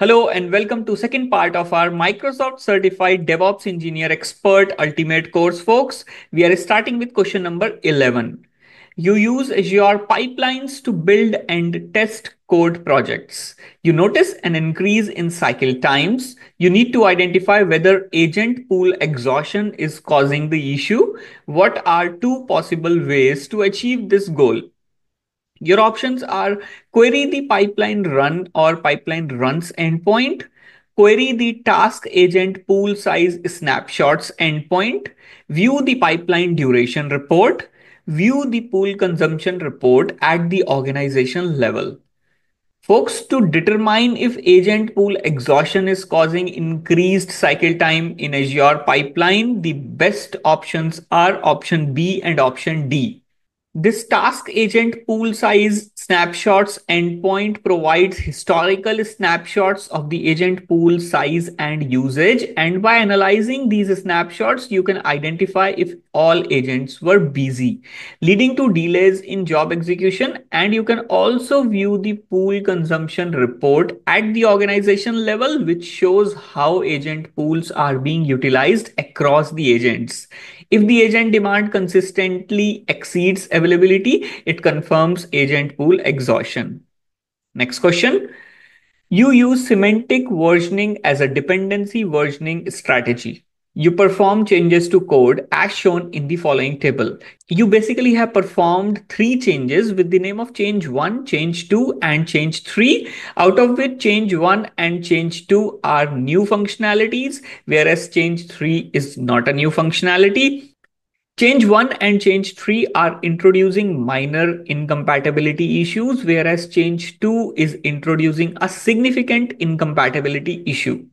Hello and welcome to second part of our Microsoft Certified DevOps Engineer Expert Ultimate course, folks. We are starting with question number 11. You use Azure pipelines to build and test code projects. You notice an increase in cycle times. You need to identify whether agent pool exhaustion is causing the issue. What are two possible ways to achieve this goal? Your options are query the pipeline run or pipeline runs endpoint, query the task agent pool size snapshots endpoint, view the pipeline duration report, view the pool consumption report at the organization level. Folks, to determine if agent pool exhaustion is causing increased cycle time in Azure pipeline, the best options are option B and option D. This task agent pool size snapshots endpoint provides historical snapshots of the agent pool size and usage. And by analyzing these snapshots, you can identify if all agents were busy, leading to delays in job execution. And you can also view the pool consumption report at the organization level, which shows how agent pools are being utilized across the agents. If the agent demand consistently exceeds availability, it confirms agent pool exhaustion. Next question. You use semantic versioning as a dependency versioning strategy. You perform changes to code as shown in the following table. You basically have performed three changes with the name of change 1, change 2 and change 3, out of which change 1 and change 2 are new functionalities, whereas change 3 is not a new functionality. Change 1 and change 3 are introducing minor incompatibility issues, whereas change 2 is introducing a significant incompatibility issue.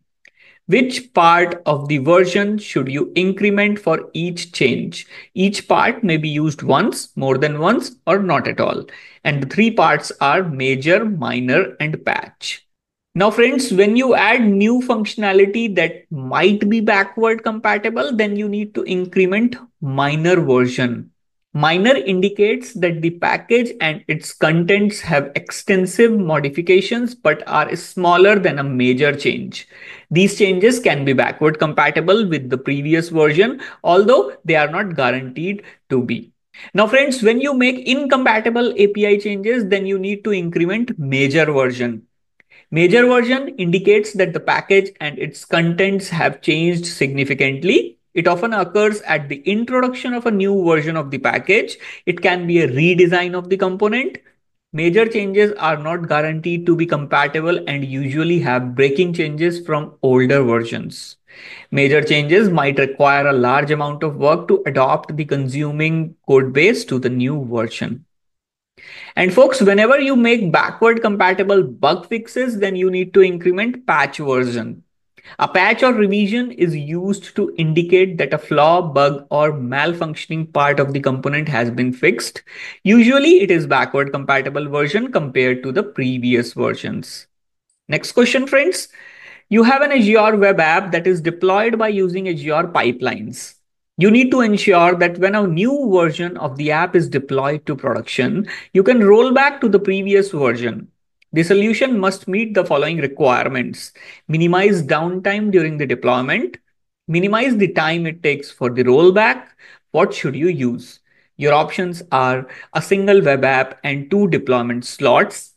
Which part of the version should you increment for each change? Each part may be used once, more than once, or not at all. And the three parts are major, minor, and patch. Now, friends, when you add new functionality that might be backward compatible, then you need to increment minor version. Minor indicates that the package and its contents have extensive modifications but are smaller than a major change. These changes can be backward compatible with the previous version, although they are not guaranteed to be. Now, friends, when you make incompatible API changes, then you need to increment major version. Major version indicates that the package and its contents have changed significantly. It often occurs at the introduction of a new version of the package. It can be a redesign of the component. Major changes are not guaranteed to be compatible and usually have breaking changes from older versions. Major changes might require a large amount of work to adopt the consuming code base to the new version. And folks, whenever you make backward compatible bug fixes, then you need to increment patch version. A patch or revision is used to indicate that a flaw, bug, or malfunctioning part of the component has been fixed. Usually, it is backward compatible version compared to the previous versions. Next question, friends. You have an Azure web app that is deployed by using Azure pipelines. You need to ensure that when a new version of the app is deployed to production, you can roll back to the previous version. The solution must meet the following requirements. Minimize downtime during the deployment. Minimize the time it takes for the rollback. What should you use? Your options are a single web app and two deployment slots,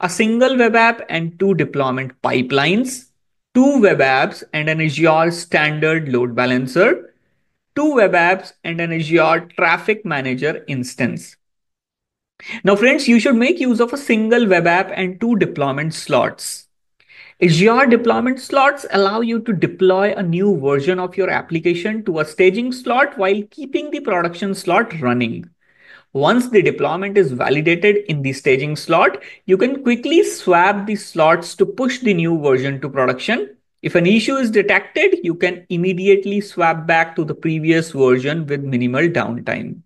a single web app and two deployment pipelines, two web apps and an Azure standard load balancer, two web apps and an Azure Traffic Manager instance. Now, friends, you should make use of a single web app and two deployment slots. Azure deployment slots allow you to deploy a new version of your application to a staging slot while keeping the production slot running. Once the deployment is validated in the staging slot, you can quickly swap the slots to push the new version to production. If an issue is detected, you can immediately swap back to the previous version with minimal downtime.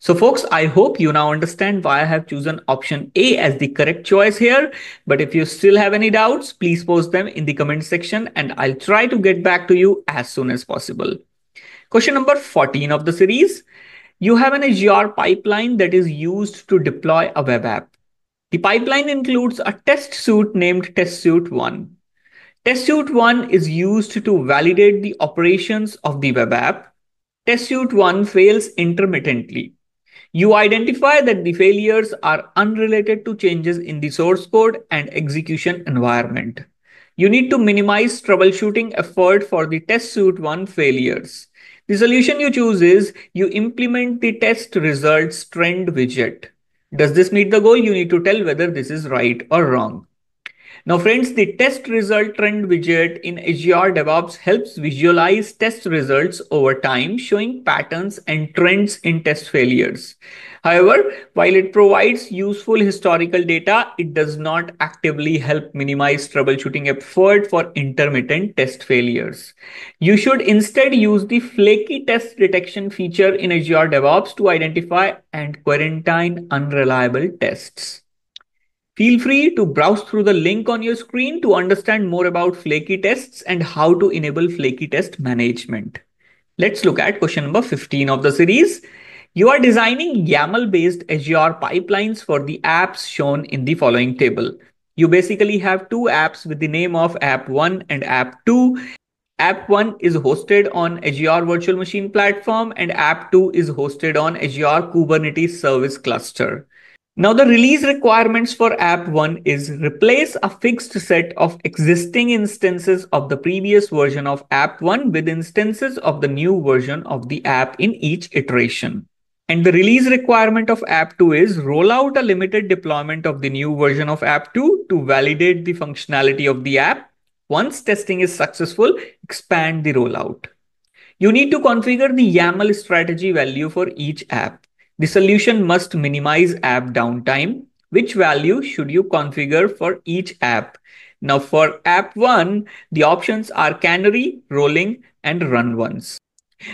So folks, I hope you now understand why I have chosen option A as the correct choice here. But if you still have any doubts, please post them in the comment section and I'll try to get back to you as soon as possible. Question number 14 of the series. You have an Azure pipeline that is used to deploy a web app. The pipeline includes a test suite named Test Suite 1. Test Suite 1 is used to validate the operations of the web app. Test Suite 1 fails intermittently. You identify that the failures are unrelated to changes in the source code and execution environment. You need to minimize troubleshooting effort for the Test Suite 1 failures. The solution you choose is you implement the test results trend widget. Does this meet the goal? You need to tell whether this is right or wrong. Now friends, the test result trend widget in Azure DevOps helps visualize test results over time, showing patterns and trends in test failures. However, while it provides useful historical data, it does not actively help minimize troubleshooting effort for intermittent test failures. You should instead use the flaky test detection feature in Azure DevOps to identify and quarantine unreliable tests. Feel free to browse through the link on your screen to understand more about flaky tests and how to enable flaky test management. Let's look at question number 15 of the series. You are designing YAML-based Azure pipelines for the apps shown in the following table. You basically have two apps with the name of App 1 and App 2. App 1 is hosted on Azure Virtual Machine Platform and App 2 is hosted on Azure Kubernetes service cluster. Now the release requirements for App 1 is replace a fixed set of existing instances of the previous version of App 1 with instances of the new version of the app in each iteration. And the release requirement of App 2 is roll out a limited deployment of the new version of App 2 to validate the functionality of the app. Once testing is successful, expand the rollout. You need to configure the YAML strategy value for each app. The solution must minimize app downtime. Which value should you configure for each app? Now for App 1, the options are canary, rolling, and run once.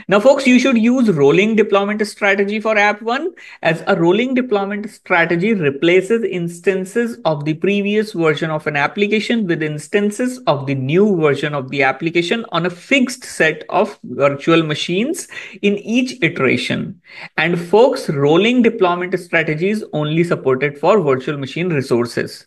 Now folks, you should use rolling deployment strategy for App 1, as a rolling deployment strategy replaces instances of the previous version of an application with instances of the new version of the application on a fixed set of virtual machines in each iteration. And folks, rolling deployment strategy is only supported for virtual machine resources.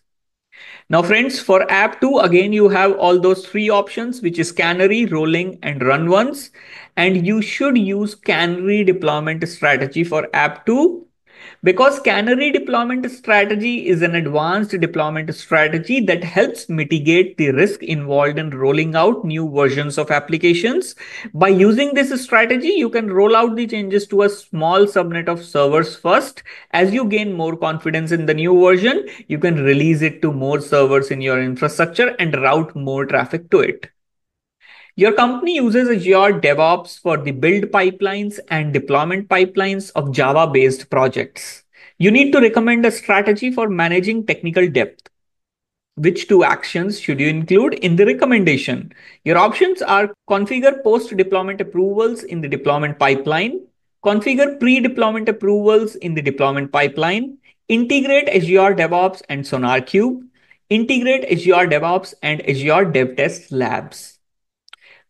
Now friends, for App 2, again, you have all those three options, which is canary, rolling, and run once. And you should use canary deployment strategy for App 2, because canary deployment strategy is an advanced deployment strategy that helps mitigate the risk involved in rolling out new versions of applications. By using this strategy, you can roll out the changes to a small subnet of servers first. As you gain more confidence in the new version, you can release it to more servers in your infrastructure and route more traffic to it. Your company uses Azure DevOps for the build pipelines and deployment pipelines of Java-based projects. You need to recommend a strategy for managing technical depth. Which two actions should you include in the recommendation? Your options are configure post-deployment approvals in the deployment pipeline, configure pre-deployment approvals in the deployment pipeline, integrate Azure DevOps and SonarQube, integrate Azure DevOps and Azure DevTest Labs.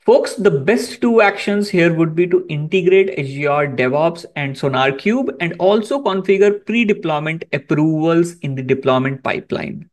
Folks, the best two actions here would be to integrate Azure DevOps and SonarQube and also configure pre-deployment approvals in the deployment pipeline.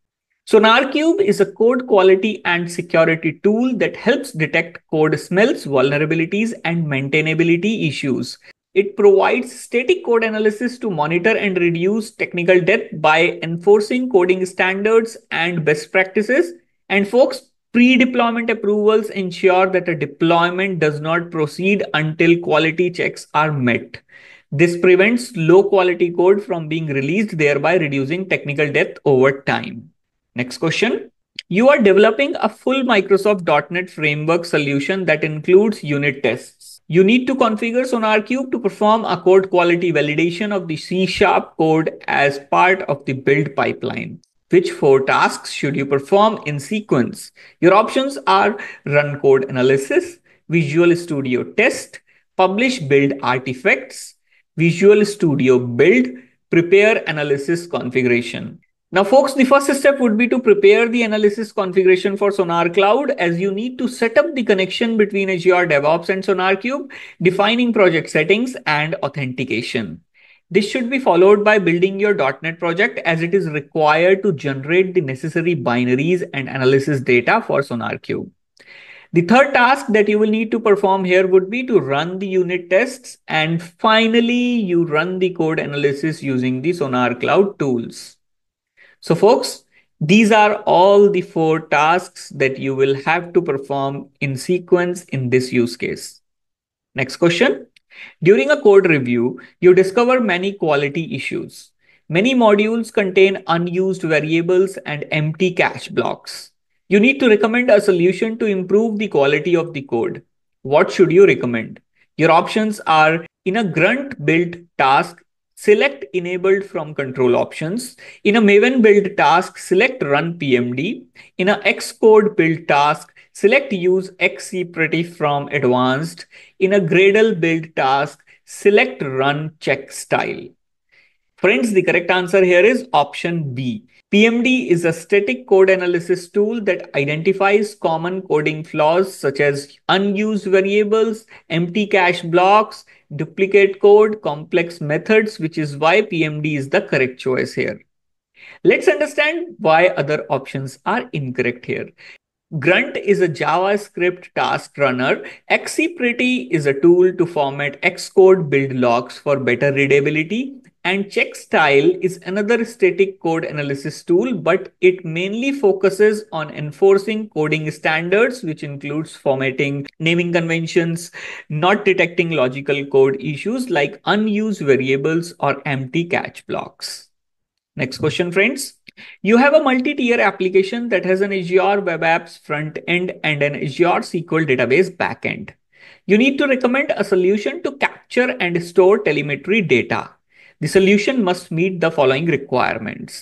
SonarQube is a code quality and security tool that helps detect code smells, vulnerabilities, and maintainability issues. It provides static code analysis to monitor and reduce technical debt by enforcing coding standards and best practices. And folks, pre-deployment approvals ensure that a deployment does not proceed until quality checks are met. This prevents low-quality code from being released, thereby reducing technical debt over time. Next question. You are developing a full Microsoft.NET framework solution that includes unit tests. You need to configure SonarQube to perform a code quality validation of the C# code as part of the build pipeline. Which four tasks should you perform in sequence? Your options are run code analysis, Visual Studio test, publish build artifacts, Visual Studio build, prepare analysis configuration. Now, folks, the first step would be to prepare the analysis configuration for SonarCloud, as you need to set up the connection between Azure DevOps and SonarQube, defining project settings and authentication. This should be followed by building your .NET project, as it is required to generate the necessary binaries and analysis data for SonarQube. The third task that you will need to perform here would be to run the unit tests. And finally, you run the code analysis using the SonarCloud tools. So folks, these are all the four tasks that you will have to perform in sequence in this use case. Next question. During a code review, you discover many quality issues. Many modules contain unused variables and empty cache blocks. You need to recommend a solution to improve the quality of the code. What should you recommend? Your options are: in a Grunt build task, select enabled from control options. In a Maven build task, select run PMD. In a Xcode build task, select use XCPretty from advanced. In a Gradle build task, select run Checkstyle. Friends, the correct answer here is option B. PMD is a static code analysis tool that identifies common coding flaws such as unused variables, empty cache blocks, duplicate code, complex methods, which is why PMD is the correct choice here. Let's understand why other options are incorrect here. Grunt is a JavaScript task runner. XCPretty is a tool to format Xcode build logs for better readability. And Checkstyle is another static code analysis tool, but it mainly focuses on enforcing coding standards, which includes formatting, naming conventions, not detecting logical code issues like unused variables or empty cache blocks. Next question, friends. You have a multi-tier application that has an Azure Web Apps front end and an Azure SQL Database backend. You need to recommend a solution to capture and store telemetry data. The solution must meet the following requirements: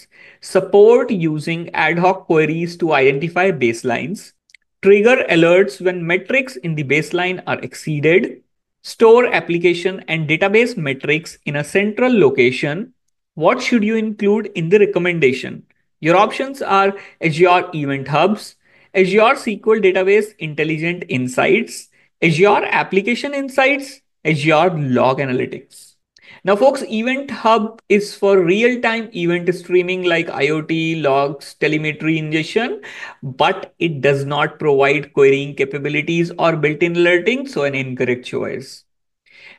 support using ad hoc queries to identify baselines, trigger alerts when metrics in the baseline are exceeded, store application and database metrics in a central location. What should you include in the recommendation? Your options are Azure Event Hubs, Azure SQL Database Intelligent Insights, Azure Application Insights, Azure Log Analytics. Now, folks, Event Hub is for real-time event streaming like IoT, logs, telemetry ingestion, but it does not provide querying capabilities or built-in alerting, so an incorrect choice.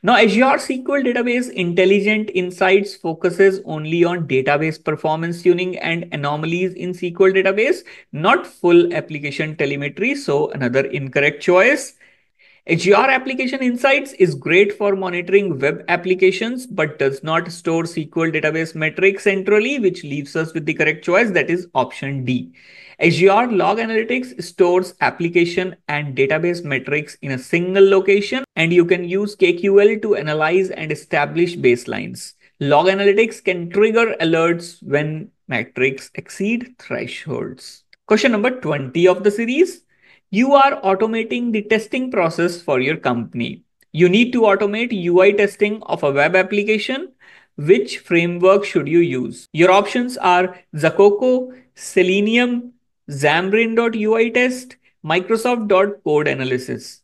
Now, Azure SQL Database Intelligent Insights focuses only on database performance tuning and anomalies in SQL database, not full application telemetry, so another incorrect choice. Azure Application Insights is great for monitoring web applications, but does not store SQL database metrics centrally, which leaves us with the correct choice, that is option D. Azure Log Analytics stores application and database metrics in a single location, and you can use KQL to analyze and establish baselines. Log Analytics can trigger alerts when metrics exceed thresholds. Question number 20 of the series. You are automating the testing process for your company. You need to automate UI testing of a web application. Which framework should you use? Your options are JaCoCo, Selenium, Xamarin.UiTest, Microsoft.Code Analysis.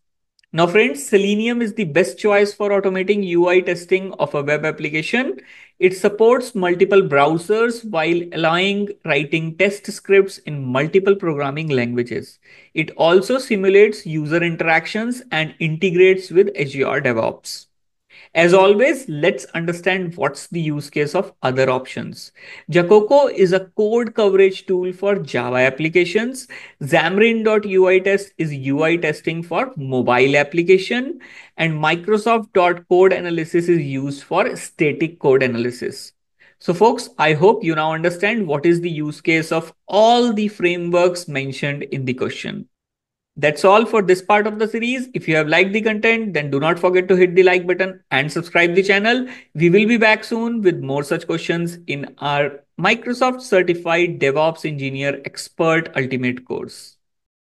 Now, friends, Selenium is the best choice for automating UI testing of a web application. It supports multiple browsers while allowing writing test scripts in multiple programming languages. It also simulates user interactions and integrates with Azure DevOps. As always, let's understand what's the use case of other options. JaCoCo is a code coverage tool for Java applications. Xamarin.UiTest is UI testing for mobile application. And Microsoft.Code Analysis is used for static code analysis. So folks, I hope you now understand what is the use case of all the frameworks mentioned in the question. That's all for this part of the series. If you have liked the content, then do not forget to hit the like button and subscribe the channel. We will be back soon with more such questions in our Microsoft Certified DevOps Engineer Expert Ultimate course.